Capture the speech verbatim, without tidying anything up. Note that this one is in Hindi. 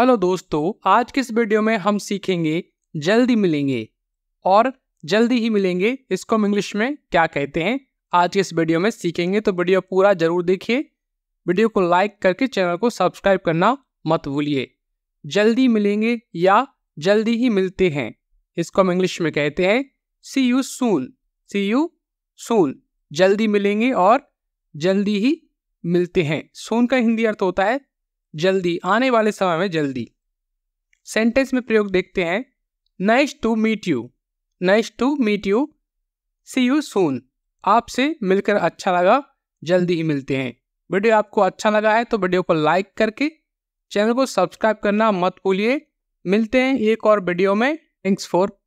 हेलो दोस्तों, आज के इस वीडियो में हम सीखेंगे जल्दी मिलेंगे और जल्दी ही मिलेंगे इसको हम इंग्लिश में क्या कहते हैं आज के इस वीडियो में सीखेंगे। तो वीडियो पूरा जरूर देखिए, वीडियो को लाइक करके चैनल को सब्सक्राइब करना मत भूलिए। जल्दी मिलेंगे या जल्दी ही मिलते हैं इसको हम इंग्लिश में कहते हैं see you soon. See you soon, जल्दी मिलेंगे और जल्दी ही मिलते हैं। सून का हिंदी अर्थ होता है जल्दी, आने वाले समय में जल्दी। सेंटेंस में प्रयोग देखते हैं, nice to meet you, nice to meet you, see you soon, आपसे मिलकर अच्छा लगा, जल्दी ही मिलते हैं। वीडियो आपको अच्छा लगा है तो वीडियो को लाइक करके चैनल को सब्सक्राइब करना मत भूलिए। मिलते हैं एक और वीडियो में। Thanks for